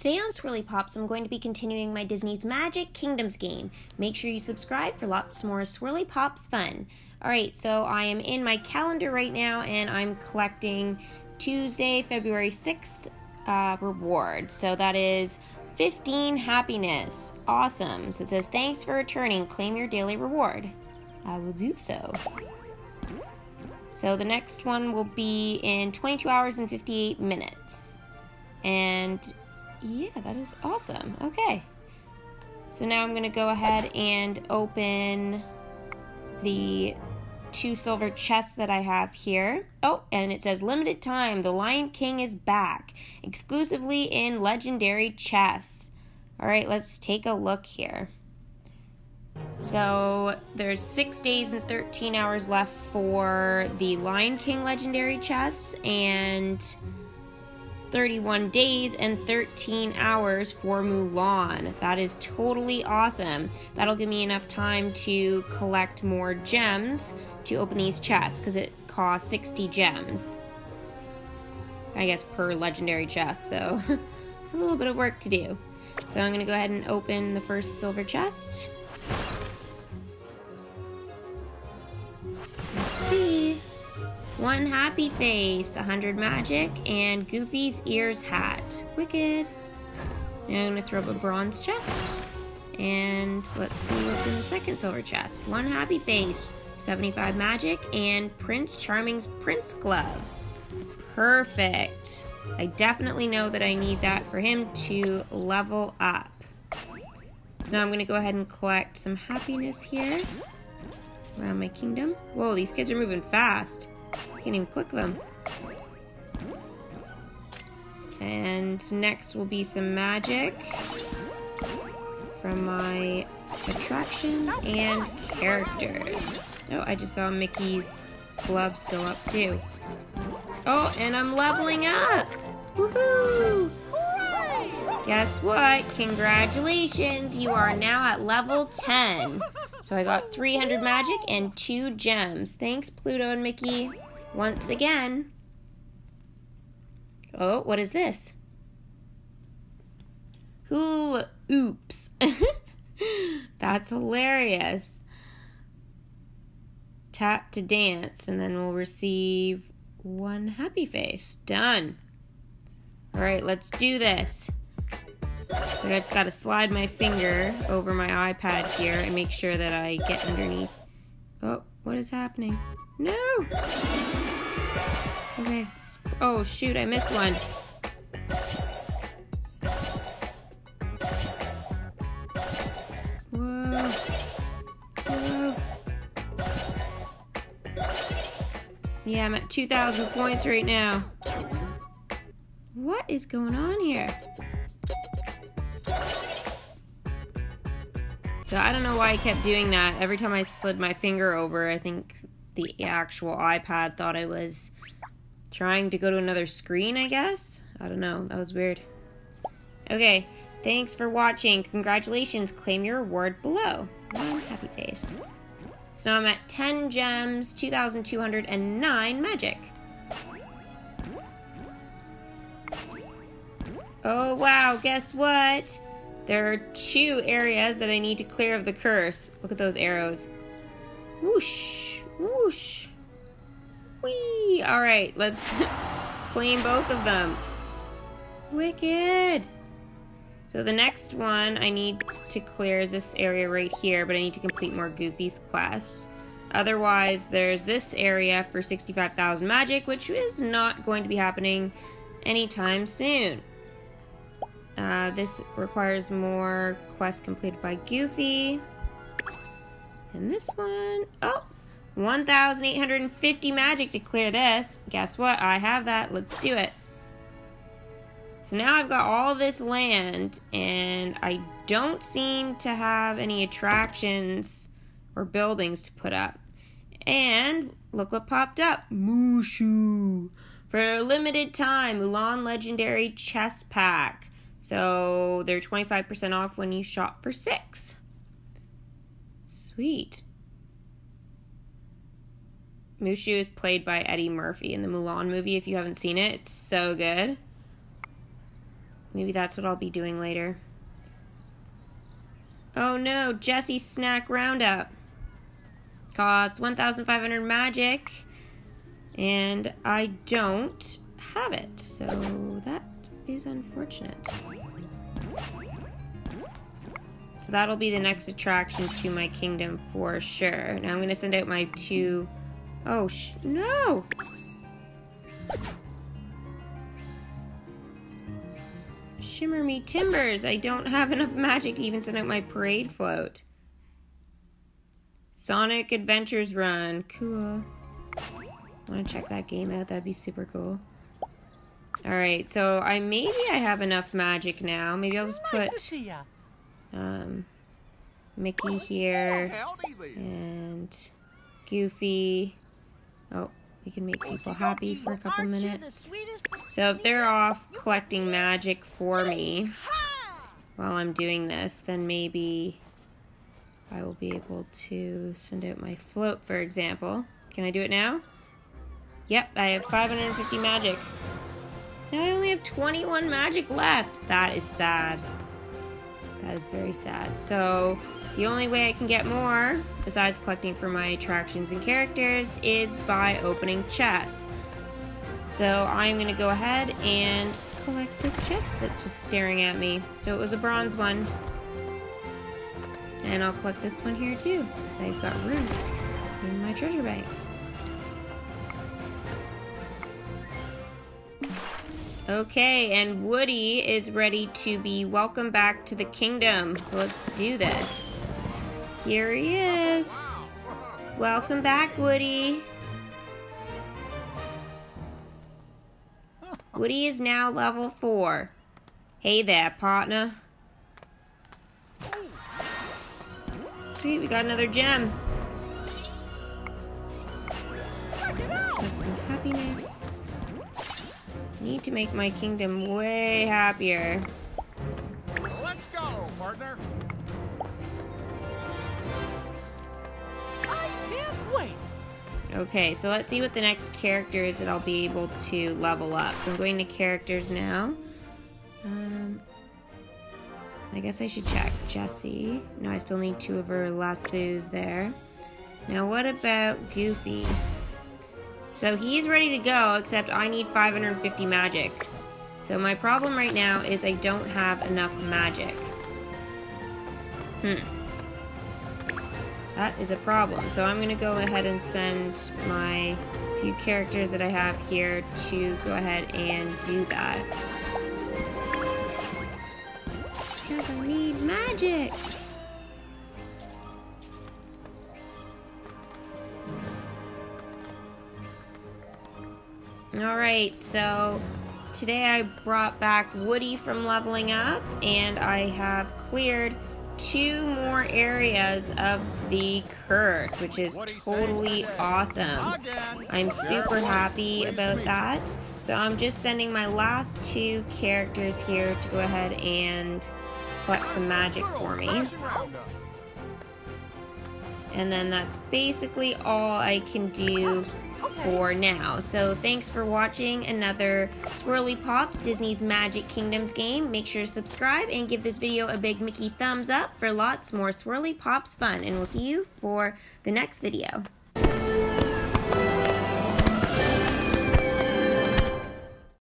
Today on Swirly Pops, I'm going to be continuing my Disney's Magic Kingdoms game. Make sure you subscribe for lots more Swirly Pops fun. Alright, so I am in my calendar right now and I'm collecting Tuesday, February 6th reward. So that is 15 happiness. Awesome. So it says, thanks for returning. Claim your daily reward. I will do so. So the next one will be in 22 hours and 58 minutes. And yeah, that is awesome. Okay. So now I'm going to go ahead and open the two silver chests that I have here. Oh, and it says limited time. The Lion King is back. Exclusively in legendary chests. All right, let's take a look here. So there's 6 days and 13 hours left for the Lion King legendary chests and 31 days and 13 hours for Mulan. That is totally awesome. That'll give me enough time to collect more gems to open these chests because it costs 60 gems, I guess, per legendary chest. So I have a little bit of work to do. So I'm going to go ahead and open the first silver chest. Let's see. One happy face, 100 magic, and Goofy's ears hat. Wicked. Now I'm going to throw up a bronze chest. And let's see what's in the second silver chest. One happy face, 75 magic, and Prince Charming's Prince gloves. Perfect. I definitely know that I need that for him to level up. So now I'm going to go ahead and collect some happiness here around my kingdom. Whoa, these kids are moving fast. I can't even click them. And next will be some magic from my attractions and characters. Oh, I just saw Mickey's gloves go up too. Oh, and I'm leveling up! Woohoo! Guess what? Congratulations! You are now at level 10. So I got 300 magic and 2 gems. Thanks, Pluto and Mickey, once again. Oh, what is this? Hula oops. That's hilarious. Tap to dance, and then we'll receive one happy face. Done. All right, let's do this. So I just gotta slide my finger over my iPad here and make sure that I get underneath. Oh, what is happening? No! Okay. Oh, shoot, I missed one. Whoa. Whoa. Yeah, I'm at 2,000 points right now. What is going on here? So I don't know why I kept doing that. Every time I slid my finger over, I think the actual iPad thought I was trying to go to another screen, I guess. I don't know. That was weird. Okay. Thanks for watching. Congratulations. Claim your reward below. One happy face. So now I'm at 10 gems, 2,209 magic. Oh, wow. Guess what? There are 2 areas that I need to clear of the curse. Look at those arrows. Whoosh. Whoosh. Whee. All right, let's claim both of them. Wicked. So the next one I need to clear is this area right here, but I need to complete more Goofy's quests. Otherwise, there's this area for 65,000 magic, which is not going to be happening anytime soon. This requires more quests completed by Goofy. And this one, oh, 1,850 magic to clear this. Guess what? I have that. Let's do it. So now I've got all this land, and I don't seem to have any attractions or buildings to put up. And look what popped up. Mushu. For a limited time, Mulan Legendary Chest Pack. So they're 25% off when you shop for 6. Sweet. Mushu is played by Eddie Murphy in the Mulan movie. If you haven't seen it, it's so good. Maybe that's what I'll be doing later. Oh no, Jessie's snack roundup. Costs 1,500 magic. And I don't have it. So that is unfortunate. So that'll be the next attraction to my kingdom for sure. Now I'm going to send out my two... Oh, no! Shimmer me timbers! I don't have enough magic to even send out my parade float. Sonic Adventures run. Cool. I want to check that game out. That'd be super cool. Alright, so maybe I have enough magic now. Maybe I'll just put... Mickey here, and Goofy. Oh, we can make people happy for a couple minutes. So if they're off collecting magic for me while I'm doing this, then maybe I will be able to send out my float, for example. Can I do it now? Yep, I have 550 magic. Now I only have 21 magic left. That is sad. That is very sad. So the only way I can get more, besides collecting for my attractions and characters, is by opening chests. So I'm going to go ahead and collect this chest that's just staring at me. So it was a bronze one. And I'll collect this one here too, because I've got room in my treasure bag. Okay, and Woody is ready to be welcomed back to the kingdom. So let's do this. Here he is. Welcome back, Woody. Woody is now level 4. Hey there, partner. Sweet, we got another gem. Have some happiness. Need to make my kingdom way happier. Let's go, partner. I can't wait. Okay, so let's see what the next character is that I'll be able to level up. So I'm going to characters now. I guess I should check Jessie. No, I still need 2 of her lassos there. Now what about Goofy? So he's ready to go, except I need 550 magic. So my problem right now is I don't have enough magic. That is a problem. So I'm going to go ahead and send my few characters that I have here to go ahead and do that. Because I need magic! Alright, so today I brought back Woody from leveling up, and I have cleared 2 more areas of the curse, which is totally awesome. I'm super happy about that. So I'm just sending my last 2 characters here to go ahead and collect some magic for me. And then that's basically all I can do for now. So thanks for watching another Swirly Pops Disney's Magic Kingdoms game. Make sure to subscribe and give this video a big Mickey thumbs up for lots more Swirly Pops fun, and we'll see you for the next video.